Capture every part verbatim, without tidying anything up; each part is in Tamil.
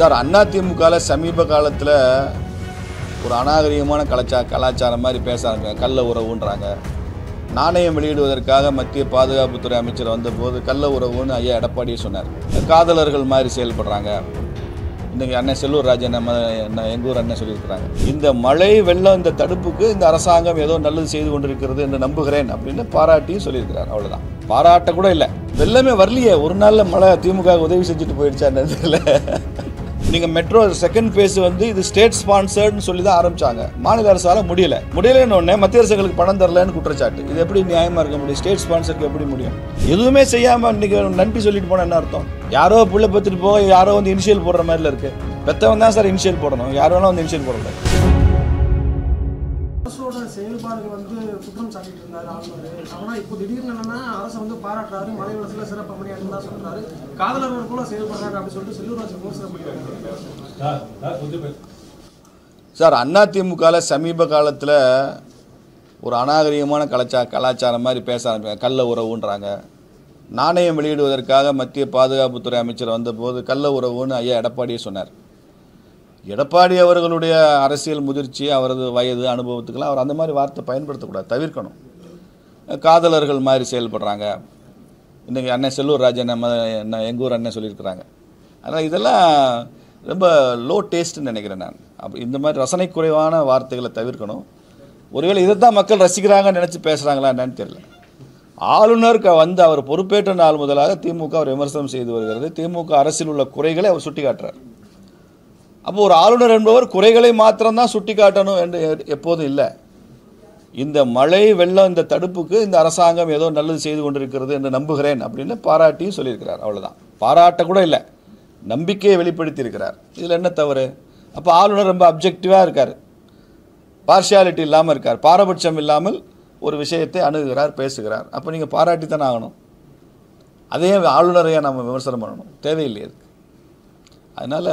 சார் அண்ணா திமுகல சமீப காலத்துல ஒரு அநாகரிகமான கலாச்சா கலாச்சாரம் மாதிரி பேசுறாங்க. கள்ள உறவுன்றாங்க. நாணயம் வெளியிடுவதற்காக மத்திய பாதுகாப்புத்துறை அமைச்சர் வந்தபோது கள்ள உறவுன்னு ஐயா எடப்பாடியே சொன்னார். காதலர்கள் மாதிரி செயல்படுறாங்க. இன்றைக்கி அண்ணன் செல்லூர் ராஜன் நம்ம எங்கூர் அண்ணன் சொல்லியிருக்கிறாங்க. இந்த மழை வெள்ளம் இந்த தடுப்புக்கு இந்த அரசாங்கம் ஏதோ நல்லது செய்து கொண்டிருக்கிறது என்று நம்புகிறேன் அப்படின்னு பாராட்டியும் சொல்லியிருக்கிறார். அவ்வளோதான், பாராட்ட கூட இல்லை. வெள்ளமே வரலையே, ஒரு நாளில் மழை திமுக உதவி செஞ்சுட்டு போயிடுச்சான்னு தெரியல. நீங்கள் மெட்ரோ செகண்ட் ஃபேஸ் வந்து இது ஸ்டேட் ஸ்பான்சர்டுன்னு சொல்லி தான் ஆரம்பித்தாங்க. மாநில அரசால் முடியல முடியலன்னு ஒன்று மத்திய அரசுகளுக்கு பணம் தரலன்னு குற்றச்சாட்டு. இது எப்படி நியாயமாக இருக்க முடியும்? ஸ்டேட் ஸ்பான்சருக்கு எப்படி முடியும்? எதுவுமே செய்யாமல் இன்றைக்கி நன்றி சொல்லிட்டு போனால் என்ன அர்த்தம்? யாரோ பிள்ளை பற்றிட்டு போக யாரோ வந்து இனிஷியல் போடுற மாதிரில இருக்குது. பெற்றவங்க தான் சார் இனிஷியல் போடணும், யாரோலாம் வந்து இனிஷியல் போடல. அரசோட செயல்பாடுகள் வந்து குற்றம் சாட்டிட்டு இருந்தாரு ஆளுநர். ஆனால் இப்போ திடீர்னு என்னன்னா அரசு வந்து பாராட்டுறாரு, மழை வளத்துல சிறப்பு பணியாற்றினா சொல்றாரு, காதலர்கள் கூட செயல்படுறாரு அப்படின்னு சொல்லிட்டு செல்லூர் ராஜன் விமர்சனம் பண்ணிட்டாங்க. சார் அண்ணா திமுகல சமீப காலத்தில் ஒரு அநாகரிகமான கலாச்சா கலாச்சாரம் மாதிரி பேச ஆரம்பிக்கிறாங்க. கள்ள உறவுன்றாங்க. நாணயம் வெளியிடுவதற்காக மத்திய பாதுகாப்புத்துறை அமைச்சர் வந்தபோது கள்ள உறவுன்னு ஐயா எடப்பாடியே சொன்னார். எடப்பாடி அவர்களுடைய அரசியல் முதிர்ச்சி, அவரது வயது, அனுபவத்துக்கெல்லாம் அவர் அந்த மாதிரி வார்த்தை பயன்படுத்தக்கூடாது, தவிர்க்கணும். காதலர்கள் மாதிரி செயல்படுறாங்க. இன்றைக்கி அண்ணன் செல்லூர் ராஜன் நம்ம என்ன எங்கூர் அண்ணன் சொல்லியிருக்கிறாங்க. ஆனால் இதெல்லாம் ரொம்ப லோ டேஸ்ட்டுன்னு நினைக்கிறேன் நான். அப்போ இந்த மாதிரி ரசனை குறைவான வார்த்தைகளை தவிர்க்கணும். ஒருவேளை இதை தான் மக்கள் ரசிக்கிறாங்கன்னு நினச்சி பேசுகிறாங்களா என்னன்னு தெரியல. ஆளுநர் வந்து அவர் பொறுப்பேற்ற நாள் முதலாக திமுக அவர் விமர்சனம் செய்து வருகிறது. திமுக அரசில் உள்ள குறைகளை அவர் சுட்டி காட்டுறார். அப்போ ஒரு ஆளுநர் என்பவர் குறைகளை மாத்திரம்தான் சுட்டி காட்டணும் என்று எப்போதும் இல்லை. இந்த மழை வெள்ளம் இந்த தடுப்புக்கு இந்த அரசாங்கம் ஏதோ நல்லது செய்து கொண்டிருக்கிறது என்று நம்புகிறேன் அப்படின்னு பாராட்டியும் சொல்லியிருக்கிறார். அவ்வளோதான், பாராட்ட கூட இல்லை, நம்பிக்கையை வெளிப்படுத்தி இருக்கிறார். இதில் என்ன தவறு? அப்போ ஆளுநர் ரொம்ப அப்ஜெக்டிவாக இருக்கார், பார்ஷியாலிட்டி இல்லாமல் இருக்கார், பாரபட்சம் இல்லாமல் ஒரு விஷயத்தை அணுகுகிறார், பேசுகிறார். அப்போ நீங்கள் பாராட்டி தானே ஆகணும். அதே ஆளுநரையாக நம்ம விமர்சனம் பண்ணணும், தேவையில்லை அதுக்கு. அதனால்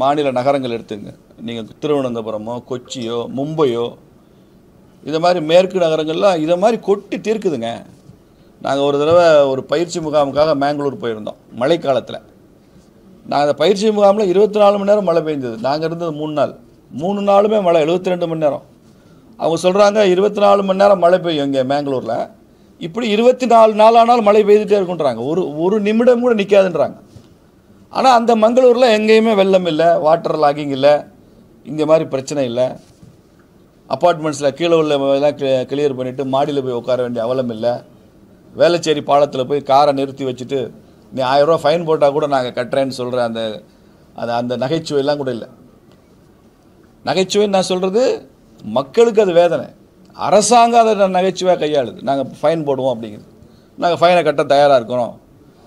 மாநில நகரங்கள் எடுத்துங்க. நீங்கள் திருவனந்தபுரமோ கொச்சியோ மும்பையோ இதை மாதிரி மேற்கு நகரங்கள்லாம் இதை மாதிரி கொட்டி தீர்க்குதுங்க. நாங்கள் ஒரு தடவை ஒரு பயிற்சி முகாமுக்காக மேங்களூர் போயிருந்தோம் மழைக்காலத்தில். நாங்கள் அந்த பயிற்சி முகாமில் இருபத்தி நாலு மணி நேரம் மழை பெய்ந்தது. நாங்கள் இருந்தது மூணு நாள், மூணு நாளுமே மழை, எழுபத்தி ரெண்டு மணி நேரம். அவங்க சொல்கிறாங்க இருபத்தி நாலு மணி நேரம் மழை பெய்யும் இங்கே மேங்களூரில். இப்படி இருபத்தி நாலு நாளானாலும் மழை பெய்துகிட்டே இருக்குன்றாங்க. ஒரு ஒரு நிமிடம் கூட நிற்காதுன்றாங்க. ஆனால் அந்த மங்களூரில் எங்கேயுமே வெள்ளம் இல்லை, வாட்டர் லாகிங் இல்லை, இந்த மாதிரி பிரச்சனை இல்லை. அப்பார்ட்மெண்ட்ஸில் கீழே உள்ள எல்லாம் கிளியர் பண்ணிவிட்டு மாடியில் போய் உட்கார வேண்டிய அவலம் இல்லை. வேளச்சேரி பாலத்தில் போய் காரை நிறுத்தி வச்சுட்டு நீ ஆயிரம் ரூபா ஃபைன் போட்டால் கூட நாங்கள் கட்டுறேன்னு சொல்கிற அந்த அது அந்த நகைச்சுவையெல்லாம் கூட இல்லை. நகைச்சுவைன்னு நான் சொல்கிறது மக்களுக்கு அது வேதனை. அரசாங்கம் அதை நகைச்சுவையாக கையாளுது. நாங்கள் ஃபைன் போடுவோம் அப்படிங்கிறது, நாங்கள் ஃபைனை கட்ட தயாராக இருக்கிறோம்,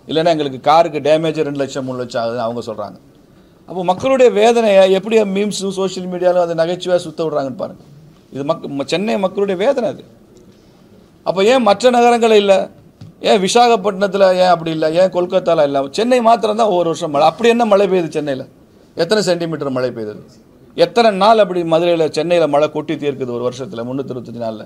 இல்லைன்னா எங்களுக்கு காருக்கு டேமேஜ் ரெண்டு லட்சம் மூணு லட்சம் ஆகுதுன்னு அவங்க சொல்கிறாங்க. அப்போ மக்களுடைய வேதனையை எப்படி மீம்ஸும் சோஷியல் மீடியாவிலும் அதை நகைச்சுவையாக சுற்ற விடுறாங்கன்னு பாருங்கள். இது மக் சென்னை மக்களுடைய வேதனை அது. அப்போ ஏன் மற்ற நகரங்கள் இல்லை? ஏன் விசாகப்பட்டினத்தில் ஏன் அப்படி இல்லை? ஏன் கொல்கத்தாவில் இல்லை? சென்னை மாத்திரம் தான் ஒவ்வொரு வருஷம் மழை. அப்படி என்ன மழை பெய்யுது சென்னையில்? எத்தனை சென்டிமீட்டர் மழை பெய்யுது? எத்தனை நாள் அப்படி மதுரையில் சென்னையில் மழை கொட்டி தீர்க்குது ஒரு வருஷத்தில் முந்நூற்றி இருபத்தஞ்சு நாளில்?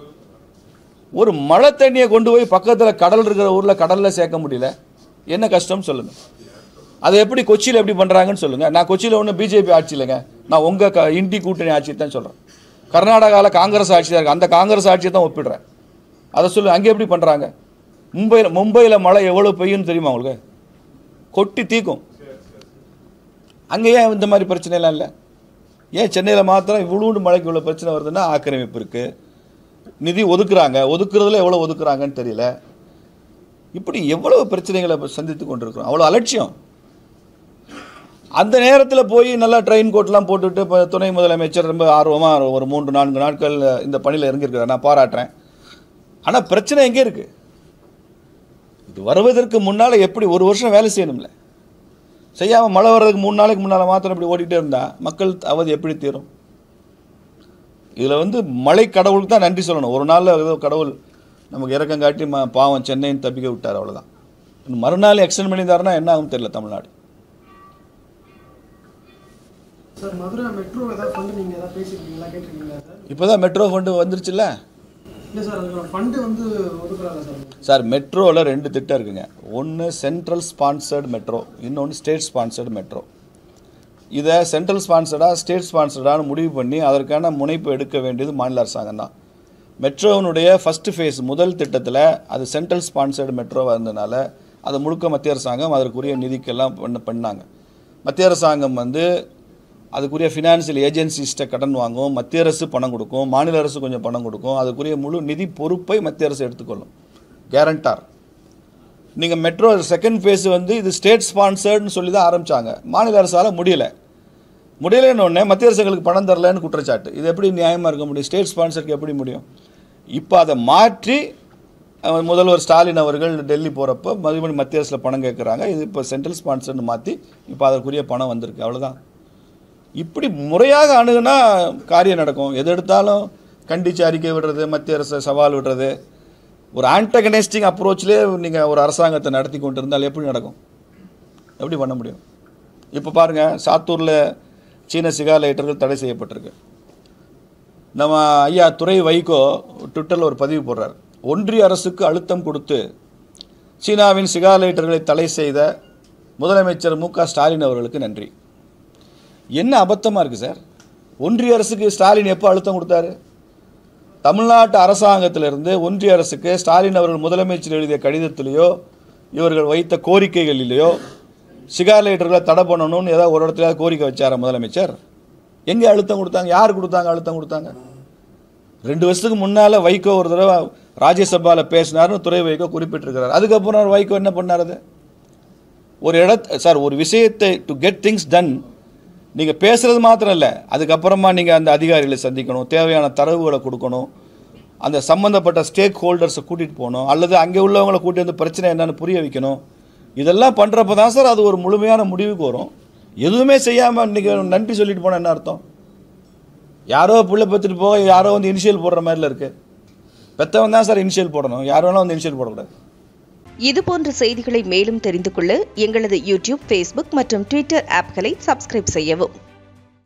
ஒரு மழை தண்ணியை கொண்டு போய் பக்கத்தில் கடல் இருக்கிற ஊரில் கடலில் சேர்க்க முடியல, என்ன கஷ்டம்னு சொல்லுங்கள். அதை எப்படி கொச்சியில் எப்படி பண்ணுறாங்கன்னு சொல்லுங்கள். நான் கொச்சியில் ஒன்றும் பிஜேபி ஆட்சி இல்லைங்க, நான் உங்கள் க இண்டி கூட்டணி ஆட்சியை தான் சொல்கிறேன். கர்நாடகாவில் காங்கிரஸ் ஆட்சி தான் இருக்குது, அந்த காங்கிரஸ் ஆட்சியை தான் ஒப்பிடுறேன். அதை சொல்லு, அங்கே எப்படி பண்ணுறாங்க? மும்பையில் மும்பையில் மழை எவ்வளோ பெய்யும்னு தெரியுமா உங்களுக்கு? கொட்டி தீக்கும். அங்கே ஏன் இந்த மாதிரி பிரச்சனைலாம் இல்லை? ஏன் சென்னையில் மாத்திரம் இவ்வளோண்டு மழைக்கு இவ்வளோ பிரச்சனை வருதுன்னா ஆக்கிரமிப்பு இருக்குது, நிதி ஒதுக்குறாங்க, ஒதுக்குறதுல எவ்வளோ ஒதுக்குறாங்கன்னு தெரியல. இப்படி எவ்வளவு பிரச்சனைகளை சந்தித்து கொண்டிருக்கிறோம், அவ்வளோ அலட்சியம். அந்த நேரத்தில் போய் நல்லா ட்ரெயின் கோட்லாம் போட்டுவிட்டு இப்போ துணை முதலமைச்சர் ரொம்ப ஆர்வமாக ஒரு மூன்று நான்கு நாட்கள் இந்த பணியில் இறங்கியிருக்கிறார், நான் பாராட்டுறேன். ஆனால் பிரச்சனை எங்கே இருக்குது? இது வருவதற்கு முன்னால் எப்படி ஒரு வருஷம் வேலை செய்யணும்ல, செய்யாமல் மழை வர்றதுக்கு மூணு நாளைக்கு முன்னால் மாத்திரம் இப்படி ஓடிட்டே இருந்தால் மக்கள் அவதி எப்படி தீரும்? இதில் வந்து மழை கடவுளுக்கு தான் நன்றி சொல்லணும். ஒரு நாளில் ஏதோ கடவுள் நமக்கு இறக்கங்காட்டி ம பாவம் சென்னைன்னு தப்பிக்க விட்டார், அவ்வளோதான். மறுநாள் எக்ஸ்டெண்ட் பண்ணியிருந்தாருன்னா என்ன ஆகும் தெரியல தமிழ்நாடு. இப்போ தான் மெட்ரோ ஃபண்டு வந்துருச்சுல்ல சார். மெட்ரோவில் ரெண்டு திட்டம் இருக்குங்க. ஒன்று சென்ட்ரல் ஸ்பான்சர்டு மெட்ரோ, இன்னொன்று ஸ்டேட் ஸ்பான்சர்டு மெட்ரோ. இதை சென்ட்ரல் ஸ்பான்சர்டாக ஸ்டேட் ஸ்பான்சர்டான்னு முடிவு பண்ணி அதற்கான முனைப்பு எடுக்க வேண்டியது மாநில அரசாங்கம் தான். மெட்ரோவினுடைய ஃபஸ்ட்டு ஃபேஸ் முதல் திட்டத்தில் அது சென்ட்ரல் ஸ்பான்சர்டு மெட்ரோவாக இருந்ததுனால அது முழுக்க மத்திய அரசாங்கம் அதற்குரிய நிதிக்கெல்லாம் பண்ண பண்ணாங்க மத்திய அரசாங்கம் வந்து அதுக்குரிய ஃபினான்சியல் ஏஜென்சிஸ்ட்டை கடன் வாங்கும், மத்திய அரசு பணம் கொடுக்கும், மாநில அரசு கொஞ்சம் பணம் கொடுக்கும். அதுக்குரிய முழு நிதி பொறுப்பை மத்திய அரசு எடுத்துக்கொள்ளும், கேரண்டார். நீங்கள் மெட்ரோ செகண்ட் ஃபேஸ் வந்து இது ஸ்டேட் ஸ்பான்சர்டுன்னு சொல்லி தான் ஆரம்பித்தாங்க, மாநில அரசால் முடியலை. முடியலைன்னு ஒன்று மத்திய அரசுகளுக்கு பணம் தரலன்னு குற்றச்சாட்டு. இது எப்படி நியாயமாக இருக்க முடியும்? ஸ்டேட் ஸ்பான்சருக்கு எப்படி முடியும்? இப்போ அதை மாற்றி முதல்வர் ஸ்டாலின் அவர்கள் டெல்லி போகிறப்போ மறுபடியும் மத்திய அரசில் பணம் கேட்குறாங்க. இது இப்போ சென்ட்ரல் ஸ்பான்சர்னு மாற்றி இப்போ அதற்குரிய பணம் வந்திருக்கு, அவ்வளோதான். இப்படி முறையாக அணுகுனா காரியம் நடக்கும். எது எடுத்தாலும் கண்டித்து அறிக்கை விடுறது, மத்திய அரசை சவால் விடுறது, ஒரு ஆன்டகனைஸ்டிங் அப்ரோச்சிலே நீங்கள் ஒரு அரசாங்கத்தை நடத்தி கொண்டு இருந்தால் எப்படி நடக்கும்? எப்படி பண்ண முடியும்? இப்போ பாருங்கள், சாத்தூரில் சீன சிகாரலைட்டர்கள் தடை செய்யப்பட்டிருக்கு. நம்ம ஐயா துரை வைகோ ட்விட்டரில் ஒரு பதிவு போடுறார், ஒன்றிய அரசுக்கு அழுத்தம் கொடுத்து சீனாவின் சிகாரலைட்டர்களை தடை செய்த முதலமைச்சர் மு க ஸ்டாலின் அவர்களுக்கு நன்றி. என்ன அபத்தமாக இருக்குது சார்! ஒன்றிய அரசுக்கு ஸ்டாலின் எப்போ அழுத்தம் கொடுத்தாரு? தமிழ்நாட்டு அரசாங்கத்திலிருந்து ஒன்றிய அரசுக்கு ஸ்டாலின் அவர்கள் முதலமைச்சர் எழுதிய கடிதத்திலேயோ இவர்கள் வைத்த கோரிக்கைகளிலேயோ சிகாரலைட்டர்களை தடை பண்ணணும்னு ஏதாவது ஒரு இடத்துல கோரிக்கை வச்சார முதலமைச்சர்? எங்கே அழுத்தம் கொடுத்தாங்க? யார் கொடுத்தாங்க அழுத்தம் கொடுத்தாங்க? ரெண்டு வருஷத்துக்கு முன்னால் வைகோ ஒரு தடவை ராஜ்யசபாவில் பேசினார்னு துரை வைகோ குறிப்பிட்டிருக்கிறார். அதுக்கப்புறம் வைகோ என்ன பண்ணார்? அது ஒரு இடத்த சார், ஒரு விஷயத்தை டு கெட் திங்ஸ் டன் நீங்கள் பேசுகிறது மாத்திரம் இல்லை, அதுக்கப்புறமா நீங்கள் அந்த அதிகாரிகளை சந்திக்கணும், தேவையான தரவுகளை கொடுக்கணும், அந்த சம்மந்தப்பட்ட ஸ்டேக் ஹோல்டர்ஸை கூட்டிகிட்டு போகணும், அல்லது அங்கே உள்ளவங்களை கூட்டிகிட்டு வந்து பிரச்சனை என்னென்னு புரிய வைக்கணும். இதெல்லாம் பண்ணுறப்ப தான் சார் அது ஒரு முழுமையான முடிவுக்கு வரும். எதுவுமே செய்யாமல் இன்றைக்கி நன்றி சொல்லிட்டு போனால் என்ன அர்த்தம்? யாரோ பிள்ளை பெற்றுட்டு போக யாரோ வந்து இனிஷியல் போடுற மாதிரில இருக்குது. பெற்றவன் தான் சார் இனிஷியல் போடணும், யாரோனா வந்து இனிஷியல் போடக்கூடாது. இதுபோன்ற செய்திகளை மேலும் தெரிந்து கொள்ள எங்களது யூடியூப், ஃபேஸ்புக் மற்றும் ட்விட்டர் ஆப்களை சப்ஸ்கிரைப் செய்யவும்.